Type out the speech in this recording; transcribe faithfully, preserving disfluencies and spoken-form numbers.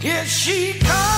Here she comes.